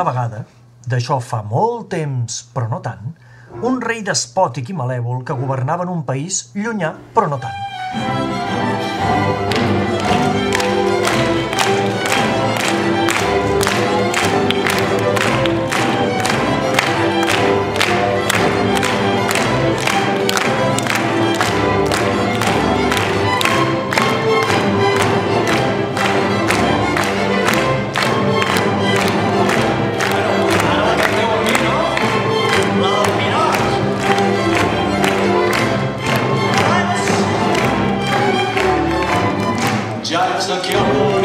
una vegada, d'això fa molt temps, però no tant, un rei despòtic i malèvol que governava en un país llunyà, però no tant. Jacques Sakiawo.